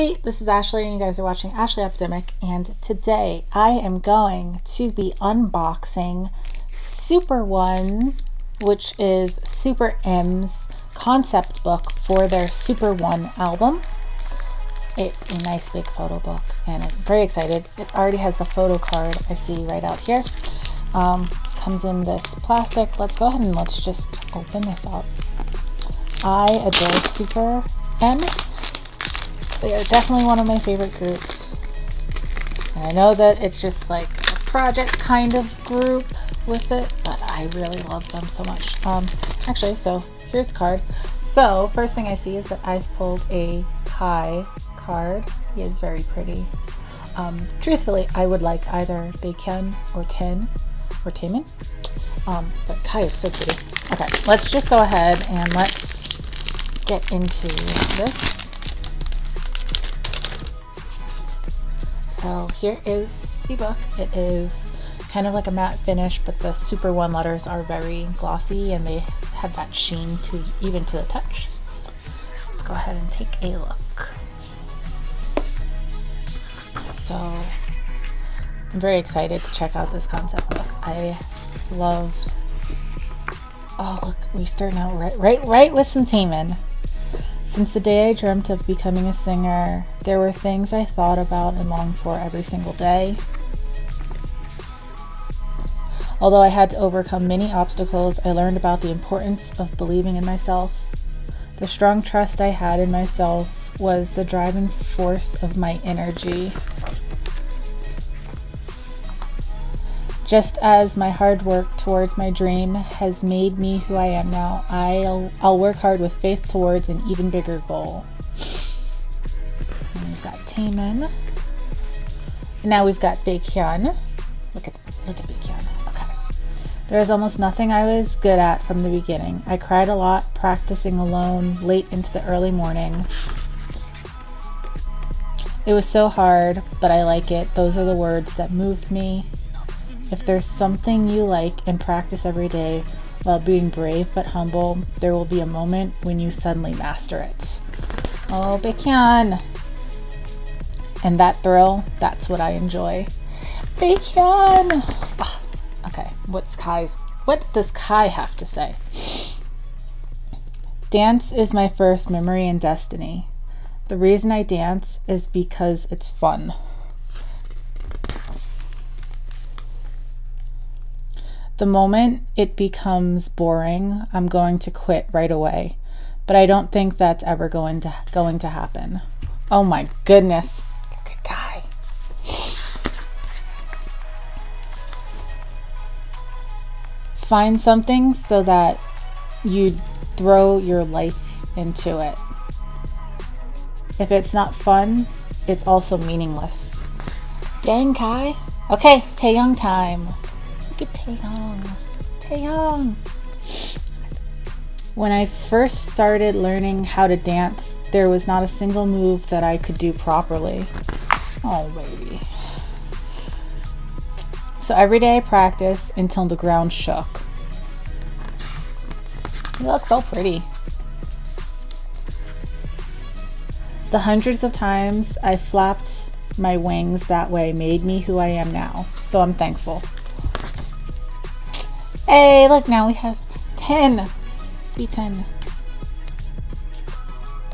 Hey, this is Ashley and you guys are watching Ashley Epidemic, and today I am going to be unboxing Super One, which is Super M's concept book for their Super One album. It's a nice big photo book and I'm very excited. It already has the photo card I see right out here. Comes in this plastic. Let's go ahead and let's just open this up. I adore Super M. They are definitely one of my favorite groups. And I know that it's just like a project kind of group with it, but I really love them so much. Actually, so here's the card. So first thing I see is that I've pulled a Kai card. He is very pretty. Truthfully, I would like either Baekhyun or Ten or Taemin. But Kai is so pretty. Okay, let's just go ahead and let's get into this. So here is the book. It is kind of like a matte finish, but the Super One letters are very glossy and they have that sheen even to the touch. Let's go ahead and take a look. So I'm very excited to check out this concept book. I loved, oh look, we start out right with some Taemin. Since the day I dreamt of becoming a singer, there were things I thought about and longed for every single day. Although I had to overcome many obstacles, I learned about the importance of believing in myself. The strong trust I had in myself was the driving force of my energy. Just as my hard work towards my dream has made me who I am now, I'll work hard with faith towards an even bigger goal. And we've got Taemin. And now we've got Baekhyun. Look at Baekhyun. Okay. There was almost nothing I was good at from the beginning. I cried a lot, practicing alone, late into the early morning. It was so hard, but I like it. Those are the words that moved me. If there's something you like and practice every day while being brave but humble, there will be a moment when you suddenly master it. Oh, Baekhyun! And that thrill, that's what I enjoy. Baekhyun! Oh, okay, what does Kai have to say? Dance is my first memory and destiny. The reason I dance is because it's fun. The moment it becomes boring, I'm going to quit right away, but I don't think that's ever going to happen. Oh my goodness, look at Kai. Find something so that you throw your life into it. If it's not fun, it's also meaningless. Dang, Kai. Okay, Taeyong time. Taeyong. When I first started learning how to dance, there was not a single move that I could do properly. Oh baby. So every day I practice until the ground shook. You look so pretty. The hundreds of times I flapped my wings that way made me who I am now, so I'm thankful. Hey, look, now we have 10. Be 10.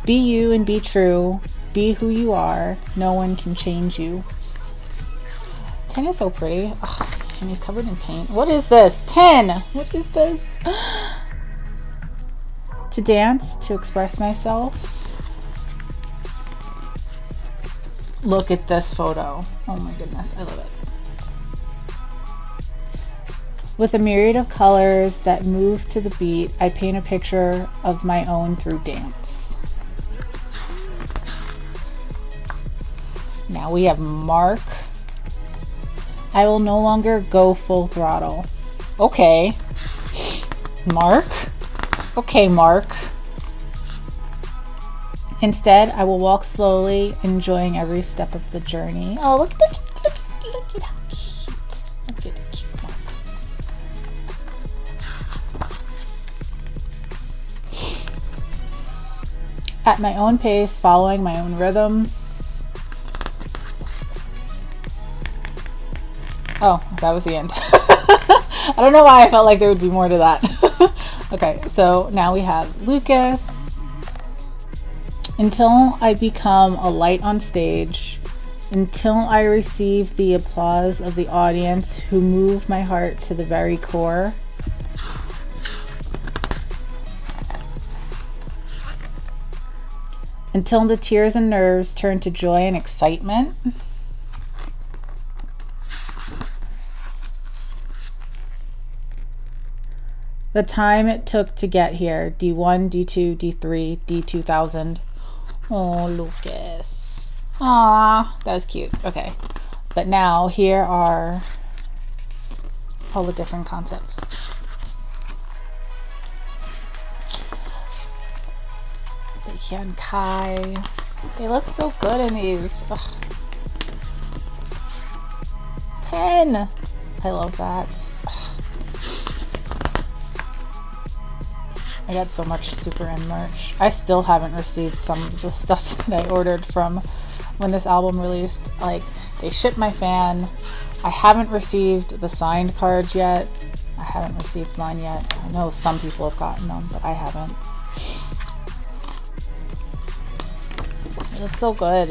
Be you and be true. Be who you are. No one can change you. 10 is so pretty. Ugh, and he's covered in paint. What is this? 10! What is this? To dance, to express myself. Look at this photo. Oh my goodness, I love it. With a myriad of colors that move to the beat, I paint a picture of my own through dance. Now we have Mark. I will no longer go full throttle. Okay. Mark? Okay, Mark. Instead, I will walk slowly, enjoying every step of the journey. Oh, look at the at my own pace, following my own rhythms. Oh, that was the end. I don't know why I felt like there would be more to that. Okay, so now we have Lucas. Until I become a light on stage, until I receive the applause of the audience who move my heart to the very core. Until the tears and nerves turn to joy and excitement. The time it took to get here, D1, D2, D3, D2000. Oh, Lucas. Aw, that was cute. Okay. But now here are all the different concepts. Baekhyun, Kai. They look so good in these. Ugh. 10. I love that. Ugh. I got so much Super M merch. I still haven't received some of the stuff that I ordered from when this album released. Like, they shipped my fan. I haven't received the signed cards yet. I haven't received mine yet. I know some people have gotten them, but I haven't. It looks so good.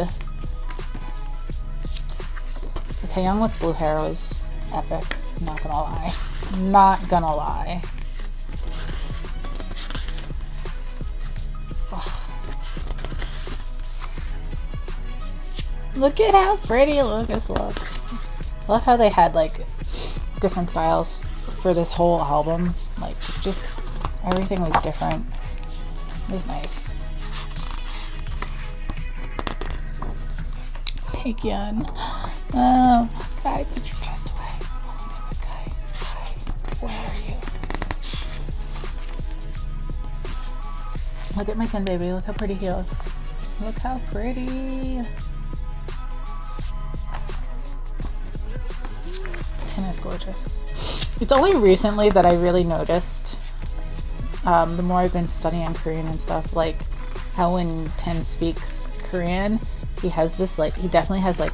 The Taeyong with blue hair was epic. I'm not gonna lie. Not gonna lie. Look at how pretty Lucas looks. I love how they had like different styles for this whole album. Like, just everything was different. It was nice. Baekhyun. Oh, Kai, put your chest away. Oh my goodness, Kai. Kai, where are you? Look at my Ten baby. Look how pretty he looks. Look how pretty. Is gorgeous. It's only recently that I really noticed, the more I've been studying Korean and stuff, like how when Ten speaks Korean, he has this, like, he definitely has like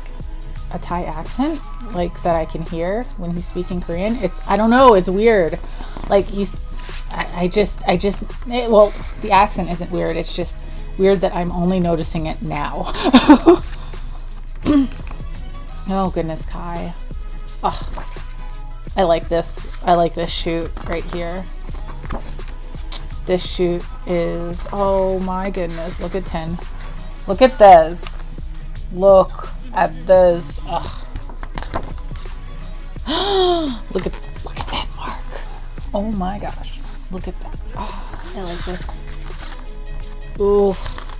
a Thai accent, like that I can hear when he's speaking Korean. It's, I don't know, it's weird. Like he's, well, the accent isn't weird. It's just weird that I'm only noticing it now. Oh goodness, Kai. Oh, I like this. I like this shoot right here. This shoot is, oh my goodness, look at Ten. Look at this. Look at this. Ugh. Look at that, Mark. Oh my gosh. Look at that. Oh, I like this. Ooh,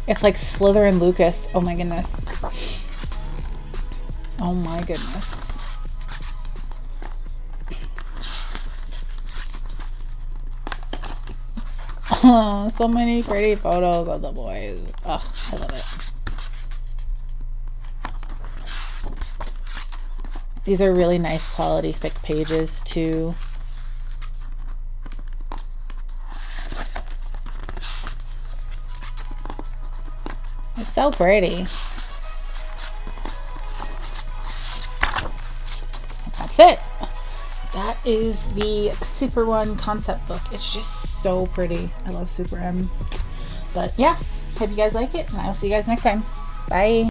it's like Slytherin Lucas. Oh my goodness. Oh my goodness. Oh, so many pretty photos of the boys. Oh, I love it. These are really nice quality thick pages too. It's so pretty. That's it. That is the Super One concept book. It's just so pretty. I love Super M. But yeah, hope you guys like it, and I will see you guys next time. Bye.